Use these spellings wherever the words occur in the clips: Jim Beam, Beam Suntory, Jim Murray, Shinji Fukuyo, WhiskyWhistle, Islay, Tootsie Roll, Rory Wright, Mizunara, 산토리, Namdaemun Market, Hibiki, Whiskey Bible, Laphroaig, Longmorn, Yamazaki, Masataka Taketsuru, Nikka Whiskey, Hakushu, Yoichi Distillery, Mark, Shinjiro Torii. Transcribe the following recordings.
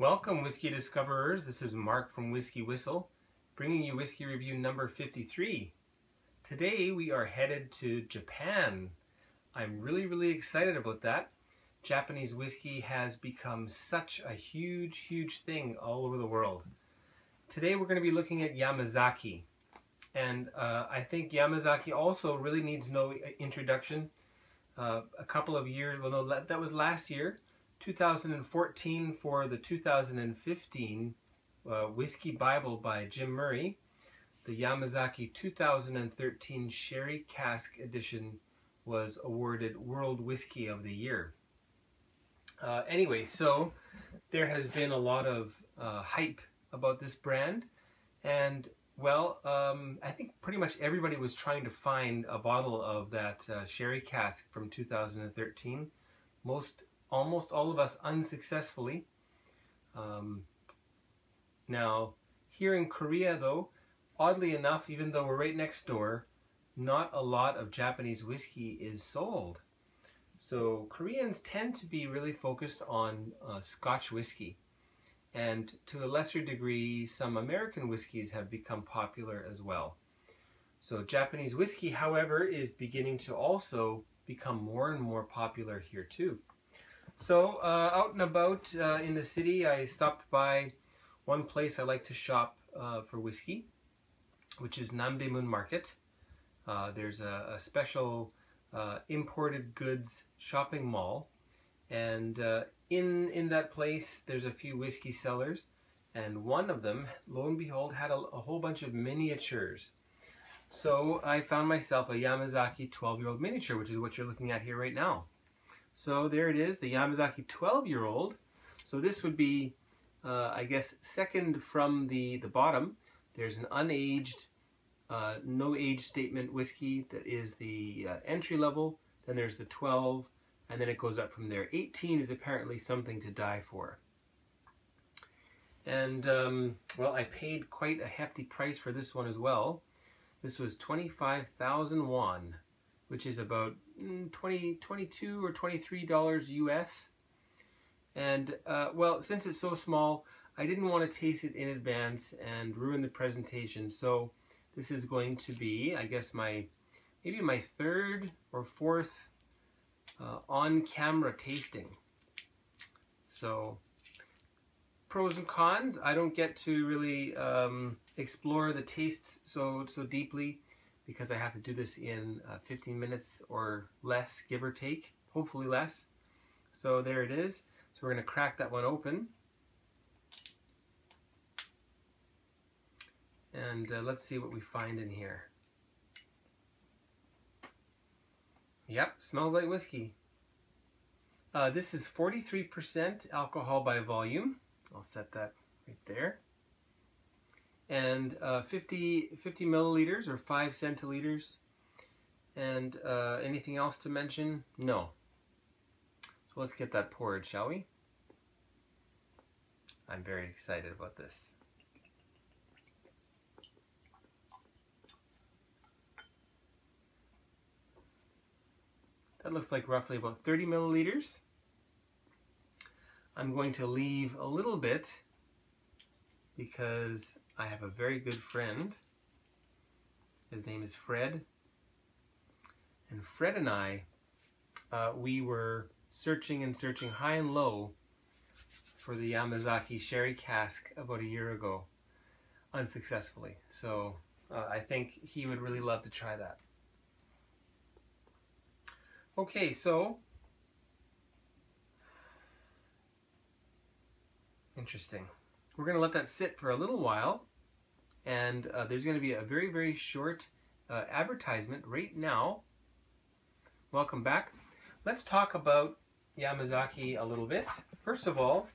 Welcome, Whiskey Discoverers. This is Mark from Whiskey Whistle, bringing you Whiskey Review number 53. Today we are headed to Japan. I'm really excited about that. Japanese whiskey has become such a huge thing all over the world. Today we're going to be looking at Yamazaki. And I think Yamazaki also really needs no introduction. A couple of years, well no, that was last year. 2014 for the 2015 Whiskey Bible by Jim Murray, the Yamazaki 2013 Sherry Cask Edition was awarded World Whiskey of the Year. Anyway, so there has been a lot of hype about this brand, and well, I think pretty much everybody was trying to find a bottle of that Sherry Cask from 2013. Almost all of us unsuccessfully. Now, here in Korea though, oddly enough, even though we're right next door, not a lot of Japanese whiskey is sold. So Koreans tend to be really focused on Scotch whiskey. And to a lesser degree, some American whiskeys have become popular as well. So Japanese whiskey, however, is beginning to also become more and more popular here too. So out and about in the city, I stopped by one place I like to shop for whiskey, which is Namdaemun Market. There's a special imported goods shopping mall, and in that place there's a few whiskey sellers, and one of them, lo and behold, had a whole bunch of miniatures. So I found myself a Yamazaki 12-year-old miniature, which is what you're looking at here right now. So there it is, the Yamazaki 12-year-old. So this would be, I guess, second from the bottom. There's an unaged, no age statement whiskey that is the entry level. Then there's the 12, and then it goes up from there. 18 is apparently something to die for. And, well, I paid quite a hefty price for this one as well. This was 25,000 won. Which is about $22 or $23 US. And well, since it's so small, I didn't want to taste it in advance and ruin the presentation. So this is going to be, I guess, maybe my third or fourth on-camera tasting. So pros and cons. I don't get to really explore the tastes so deeply, because I have to do this in 15 minutes or less, give or take, hopefully less. So there it is. So we're going to crack that one open. And let's see what we find in here. Yep, smells like whiskey. This is 43% alcohol by volume. I'll set that right there. And 50 milliliters or 5 centiliters. And anything else to mention? No. So let's get that poured, shall we? I'm very excited about this. That looks like roughly about 30 milliliters. I'm going to leave a little bit because I have a very good friend. His name is Fred. And Fred and I, we were searching high and low for the Yamazaki Sherry Cask about a year ago, unsuccessfully. So I think he would really love to try that. Okay, so interesting. We're going to let that sit for a little while, and there's going to be a very short advertisement right now. Welcome back. Let's talk about Yamazaki a little bit. First of all,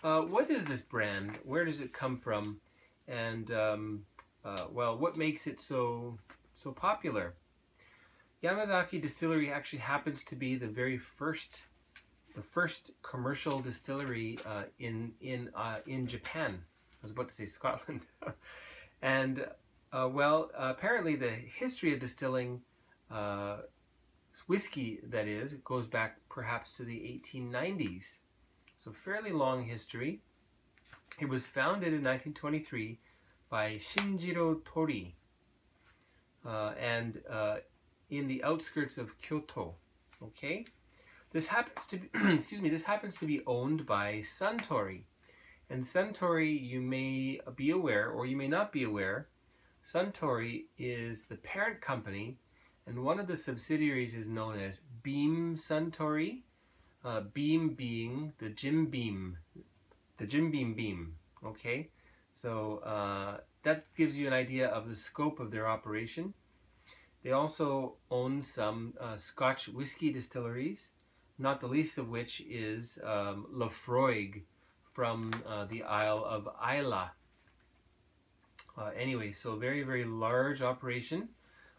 what is this brand? Where does it come from? And well, what makes it so popular? Yamazaki Distillery actually happens to be the very first commercial distillery in Japan. I was about to say Scotland. And well, apparently the history of distilling whiskey, that is, goes back perhaps to the 1890s. So fairly long history. It was founded in 1923 by Shinjiro Torii in the outskirts of Kyoto. Okay, this happens to be excuse me. This happens to be owned by Suntory, and Suntory, you may be aware or you may not be aware, Suntory is the parent company, and one of the subsidiaries is known as Beam Suntory. Beam being the Jim Beam, the Jim Beam. Okay, so that gives you an idea of the scope of their operation. They also own some Scotch whiskey distilleries, not the least of which is Laphroaig from the Isle of Islay. Anyway, so a very, very large operation,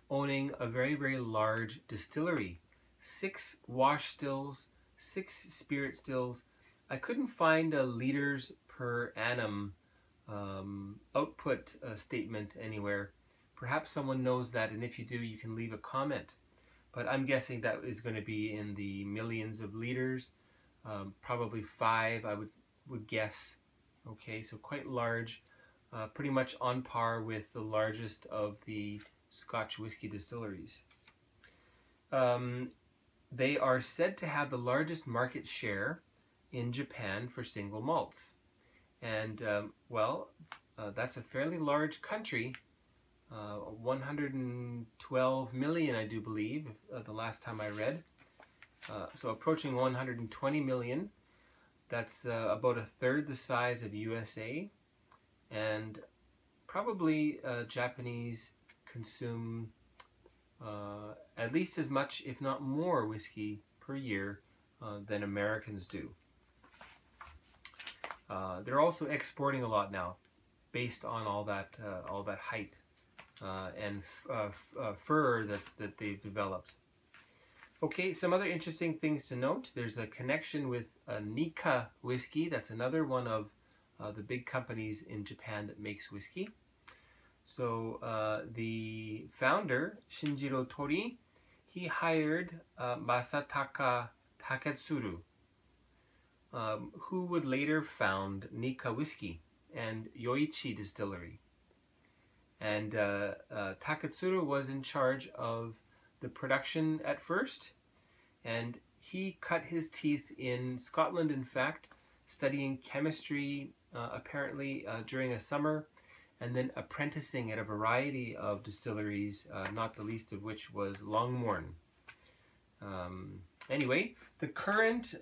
owning a very, very large distillery. 6 wash stills, 6 spirit stills. I couldn't find a liters per annum output statement anywhere. Perhaps someone knows that, and if you do, you can leave a comment. But I'm guessing that is going to be in the millions of liters, probably 5, I would guess. Okay, so quite large, pretty much on par with the largest of the Scotch whiskey distilleries. They are said to have the largest market share in Japan for single malts. And, well, that's a fairly large country, 112 million, I do believe, the last time I read. So approaching 120 million, that's about a third the size of USA, and probably Japanese consume at least as much, if not more, whiskey per year than Americans do. They're also exporting a lot now, based on all that hype and fur that they've developed. Okay, some other interesting things to note. There's a connection with Nikka Whiskey. That's another one of the big companies in Japan that makes whiskey. So the founder, Shinjiro Torii, he hired Masataka Taketsuru, who would later found Nikka Whiskey and Yoichi Distillery. And Taketsuru was in charge of the production at first, and he cut his teeth in Scotland, in fact, studying chemistry apparently during a summer, and then apprenticing at a variety of distilleries, not the least of which was Longmorn. Anyway, the current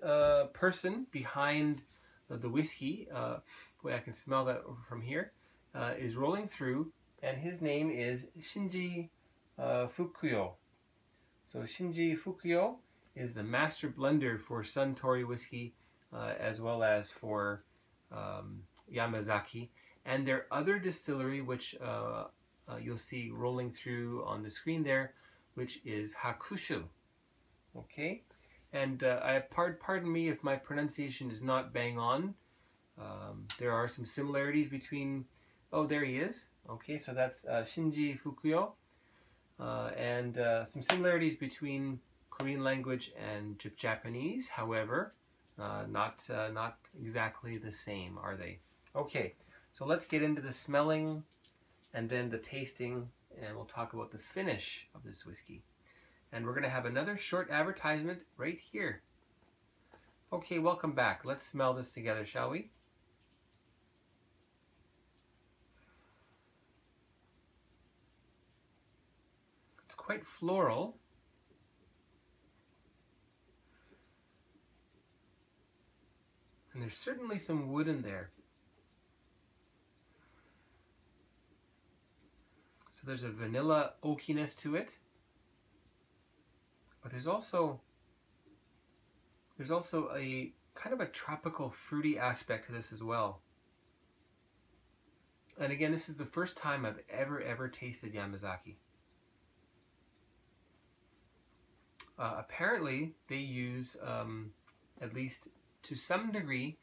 person behind the whiskey, boy, I can smell that from here, is rolling through, and his name is Shinji Fukuyo. So Shinji Fukuyo is the master blender for Suntory whiskey, as well as for Yamazaki. And their other distillery, which you'll see rolling through on the screen there, which is Hakushu. Okay, and pardon me if my pronunciation is not bang on. There are some similarities between, oh, there he is. Okay, so that's Shinji Fukuyo, and some similarities between Korean language and Japanese. However, not exactly the same, are they? Okay, so let's get into the smelling and then the tasting, and we'll talk about the finish of this whiskey. And we're going to have another short advertisement right here. Okay, welcome back. Let's smell this together, shall we? It's quite floral. And there's certainly some wood in there. So there's a vanilla oakiness to it. But there's also a kind of a tropical fruity aspect to this as well. And again, this is the first time I've ever tasted Yamazaki. Apparently they use, at least to some degree,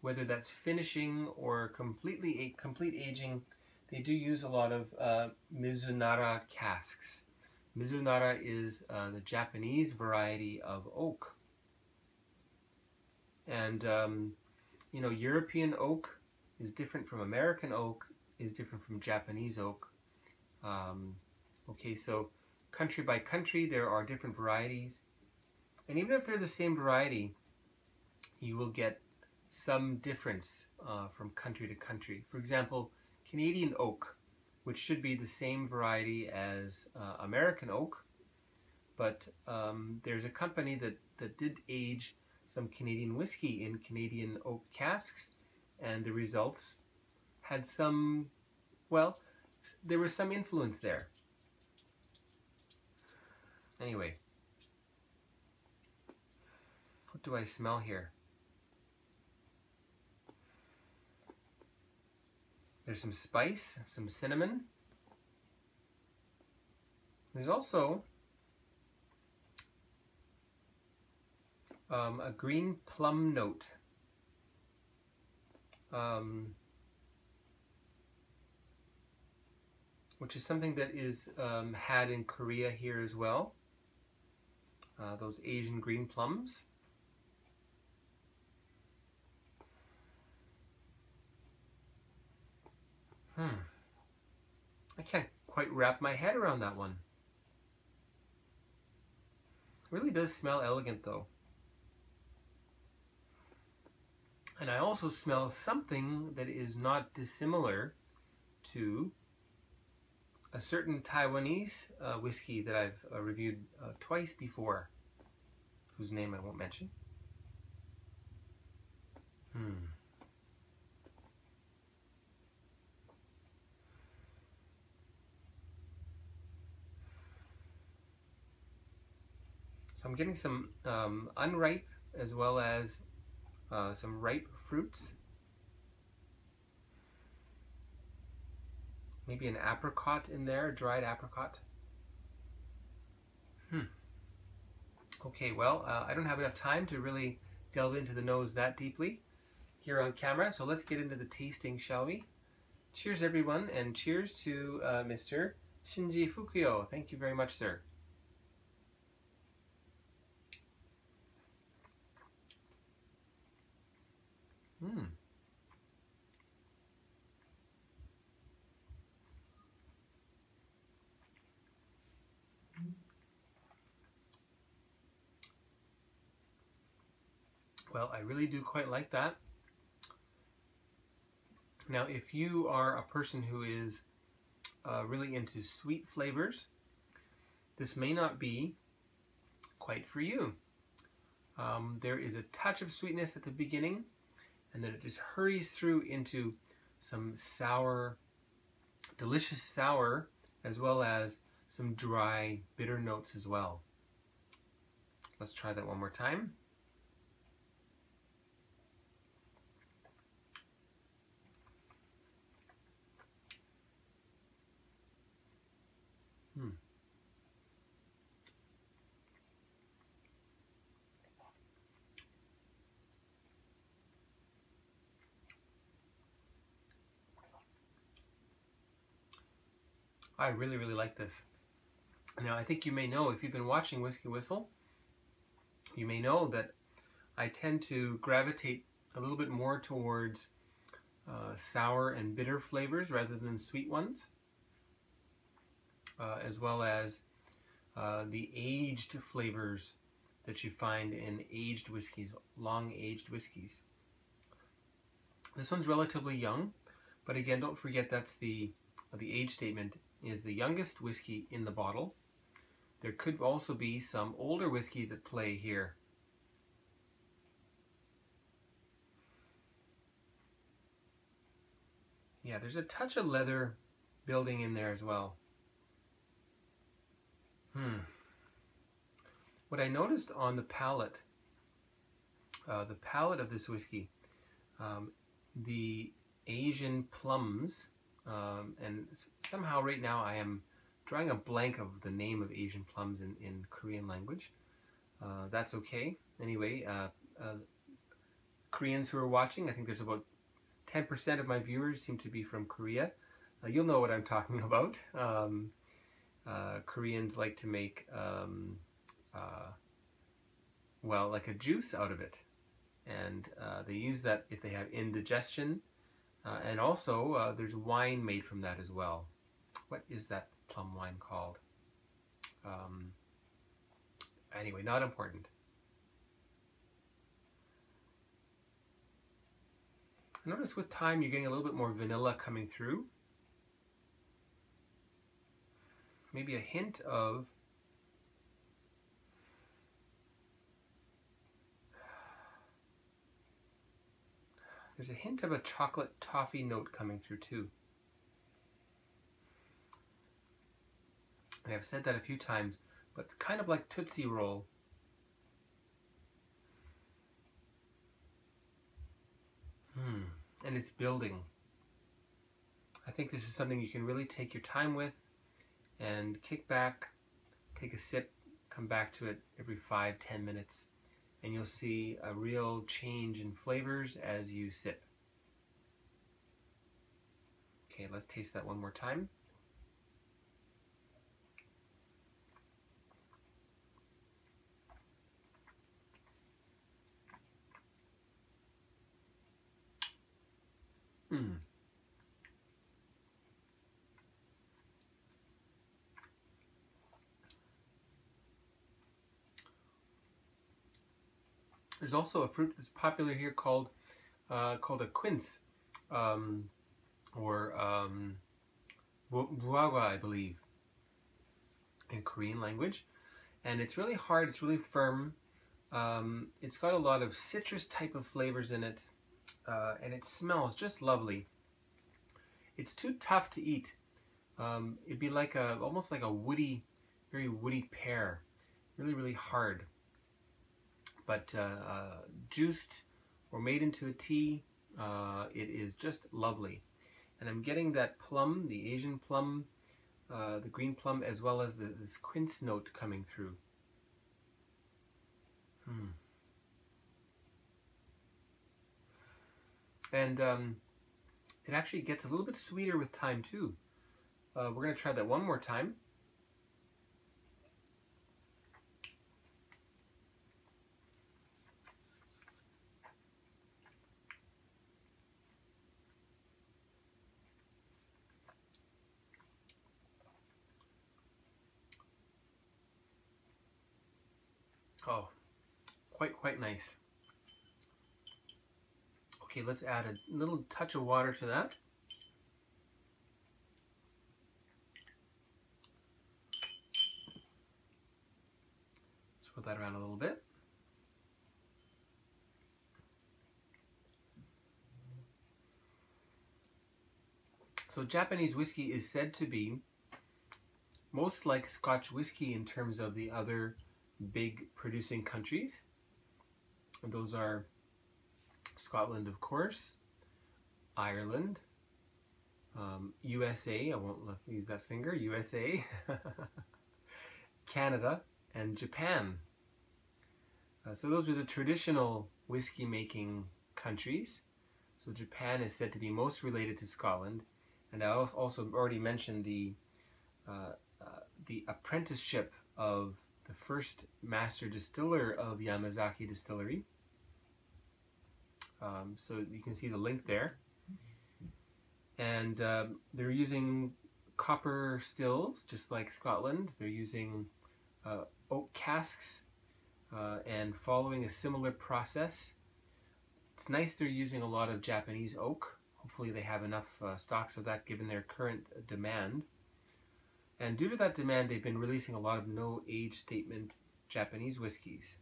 whether that's finishing or complete aging, they do use a lot of Mizunara casks. Mizunara is the Japanese variety of oak, and you know, European oak is different from American oak, is different from Japanese oak. Okay, so country by country there are different varieties, and even if they're the same variety, you will get some difference from country to country. For example, Canadian oak, which should be the same variety as American oak, but there's a company that did age some Canadian whiskey in Canadian oak casks, and the results had some, well, there was some influence there. Anyway, what do I smell here? There's some spice, some cinnamon. There's also a green plum note. Which is something that is had in Korea here as well. Those Asian green plums. I can't quite wrap my head around that one. It really does smell elegant though. And I also smell something that is not dissimilar to a certain Taiwanese whiskey that I've reviewed twice before, whose name I won't mention. So I'm getting some unripe as well as some ripe fruits. Maybe an apricot in there, a dried apricot. Okay, well, I don't have enough time to really delve into the nose that deeply here on camera, so let's get into the tasting, shall we? Cheers, everyone, and cheers to Mr. Shinji Fukuyo. Thank you very much, sir. Well, I really do quite like that. Now, if you are a person who is really into sweet flavors, this may not be quite for you. There is a touch of sweetness at the beginning, and then it just hurries through into some sour, delicious sour, as well as some dry, bitter notes as well. Let's try that one more time. I really, really like this. Now, I think you may know, if you've been watching Whiskey Whistle, you may know that I tend to gravitate a little bit more towards sour and bitter flavors rather than sweet ones, as well as the aged flavors that you find in aged whiskeys, long-aged whiskeys. This one's relatively young, but again, don't forget that's the age statement is the youngest whiskey in the bottle. There could also be some older whiskeys at play here. Yeah, there's a touch of leather building in there as well. What I noticed on the palate of this whiskey, the Asian plums, and somehow right now I am drawing a blank of the name of Asian plums in Korean language. That's okay. Anyway, Koreans who are watching, I think there's about 10% of my viewers seem to be from Korea. You'll know what I'm talking about. Koreans like to make, well, like a juice out of it. and they use that if they have indigestion, and also there's wine made from that as well. What is that plum wine called? Anyway, not important. Notice with time you're getting a little bit more vanilla coming through. Maybe a hint of there's a hint of a chocolate toffee note coming through too. And I've said that a few times, but kind of like Tootsie Roll. And it's building. I think this is something you can really take your time with and kick back, take a sip, come back to it every 5–10 minutes, and you'll see a real change in flavors as you sip. Okay, let's taste that one more time. There's also a fruit that's popular here called called a quince, or buawa, I believe, in Korean language. And it's really hard, it's really firm. It's got a lot of citrus type of flavors in it. And it smells just lovely. It's too tough to eat. It'd be like a, almost like a woody, very woody pear. Really, really hard. But juiced or made into a tea, it is just lovely. And I'm getting that plum, the Asian plum, the green plum, as well as this quince note coming through. And it actually gets a little bit sweeter with time too. We're going to try that one more time. Oh, quite nice. Okay, let's add a little touch of water to that. Swirl that around a little bit. So Japanese whiskey is said to be most like Scotch whiskey in terms of the other big producing countries. And those are Scotland, of course, Ireland, USA, I won't use that finger, USA, Canada, and Japan. So those are the traditional whiskey making countries. So Japan is said to be most related to Scotland. And I also already mentioned the apprenticeship of the first master distiller of Yamazaki Distillery. So you can see the link there, and they're using copper stills just like Scotland. They're using oak casks and following a similar process. It's nice they're using a lot of Japanese oak. Hopefully they have enough stocks of that given their current demand, and due to that demand they've been releasing a lot of no age statement Japanese whiskies.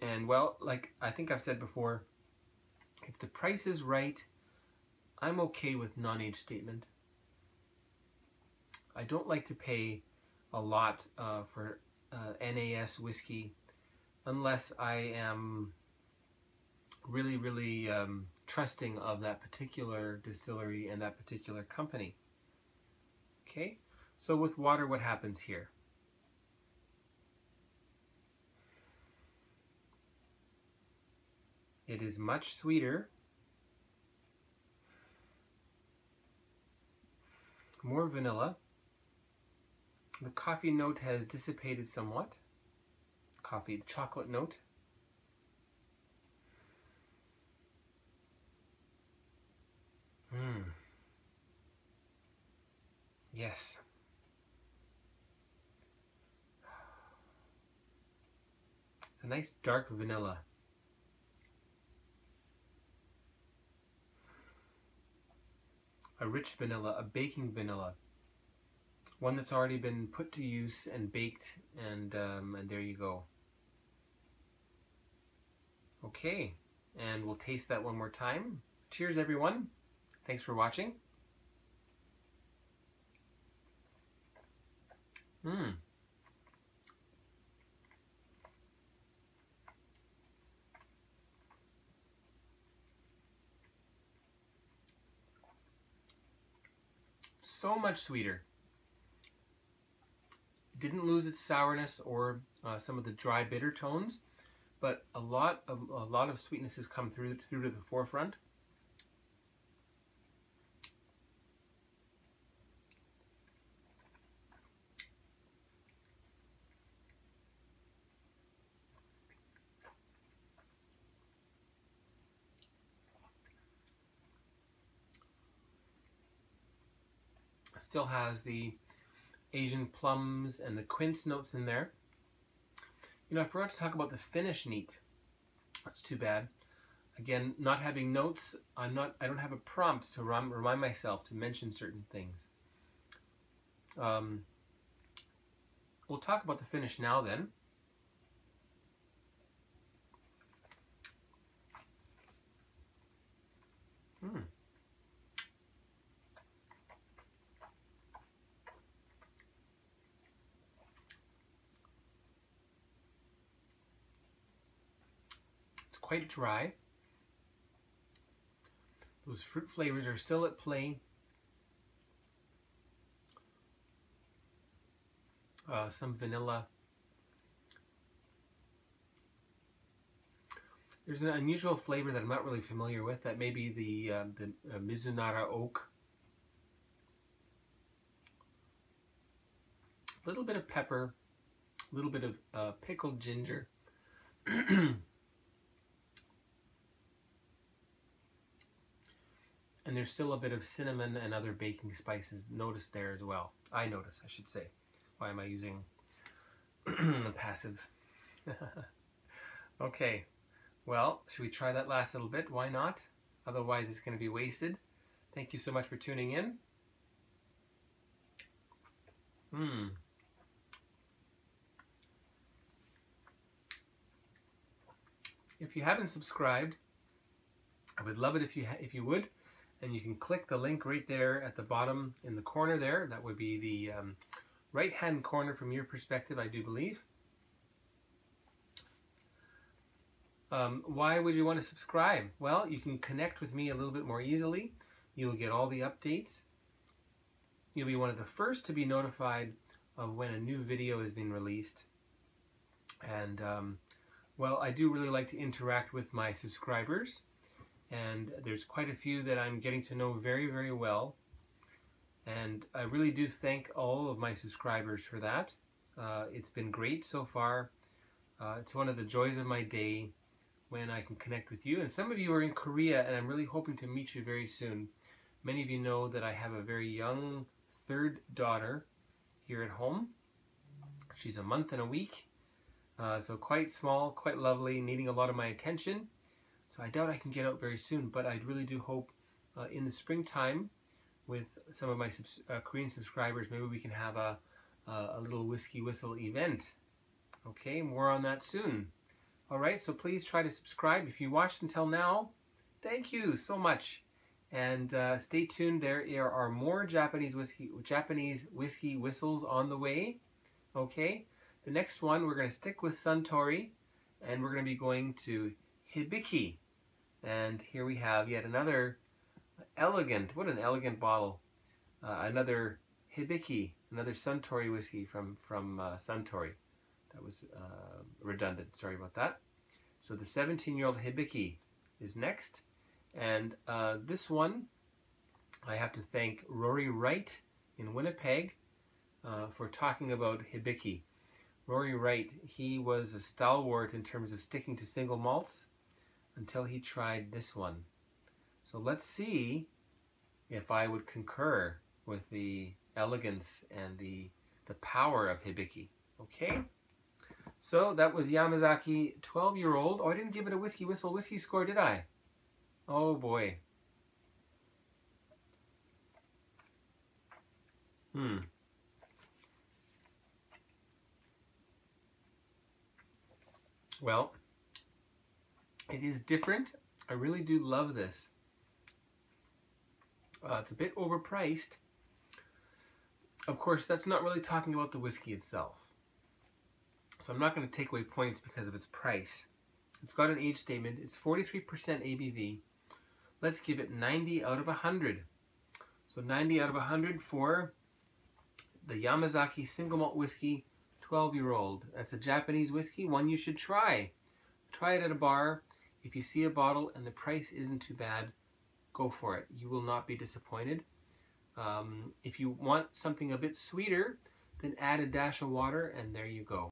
And well, like I think I've said before, if the price is right, I'm okay with non-age statement. I don't like to pay a lot for NAS whiskey unless I am really, really trusting of that particular distillery and that particular company. Okay, so with water, what happens here? It is much sweeter, more vanilla. The coffee note has dissipated somewhat. Coffee, the chocolate note. Yes. It's a nice dark vanilla. A rich vanilla, a baking vanilla. One that's already been put to use and baked, and there you go. Okay, and we'll taste that one more time. Cheers, everyone. Thanks for watching. Mmm. So much sweeter. Didn't lose its sourness or some of the dry bitter tones, but a lot of sweetness has come through to the forefront. Still has the Asian plums and the quince notes in there. You know, I forgot to talk about the Finnish neat. That's too bad. Again, not having notes, I don't have a prompt to remind myself to mention certain things. We'll talk about the Finnish now then. Quite dry. Those fruit flavors are still at play. Some vanilla. There's an unusual flavor that I'm not really familiar with. That may be the Mizunara oak. A little bit of pepper. A little bit of pickled ginger. And there's still a bit of cinnamon and other baking spices noticed there as well. I notice, I should say. Why am I using the passive? Okay, well, should we try that last little bit? Why not? Otherwise it's going to be wasted. Thank you so much for tuning in. Mmm. If you haven't subscribed, I would love it if you would. And you can click the link right there at the bottom in the corner there. That would be the right-hand corner from your perspective, I do believe. Why would you want to subscribe? Well, you can connect with me a little bit more easily. You'll get all the updates. You'll be one of the first to be notified of when a new video has been released. And, well, I do really like to interact with my subscribers. And there's quite a few that I'm getting to know very, very well. And I really do thank all of my subscribers for that. It's been great so far. It's one of the joys of my day when I can connect with you. And some of you are in Korea, and I'm really hoping to meet you very soon. Many of you know that I have a very young third daughter here at home. She's a month and a week. So quite small, quite lovely, needing a lot of my attention. So I doubt I can get out very soon, but I really do hope in the springtime with some of my Korean subscribers, maybe we can have a little Whiskey Whistle event. Okay, more on that soon. All right, so please try to subscribe. If you watched until now, thank you so much. And stay tuned, there are more Japanese Whiskey Whistles on the way. Okay, the next one, we're going to stick with Suntory, and we're going to be going to Hibiki. And here we have yet another elegant, what an elegant bottle, another Hibiki, another Suntory whiskey from Suntory. That was redundant, sorry about that. So the 17-year-old Hibiki is next. And this one, I have to thank Rory Wright in Winnipeg for talking about Hibiki. Rory Wright, he was a stalwart in terms of sticking to single malts until he tried this one. So let's see if I would concur with the elegance and the power of Hibiki. Okay, so that was Yamazaki 12-year-old. Oh, I didn't give it a Whiskey Whistle whiskey score, did I? Oh boy. Well, it is different. I really do love this. It's a bit overpriced. Of course, that's not really talking about the whiskey itself. So I'm not going to take away points because of its price. It's got an age statement. It's 43% ABV. Let's give it 90 out of 100. So 90 out of 100 for the Yamazaki Single Malt Whiskey 12-year-old. That's a Japanese whiskey, one you should try. Try it at a bar. If you see a bottle and the price isn't too bad, go for it. You will not be disappointed. If you want something a bit sweeter, then add a dash of water and there you go.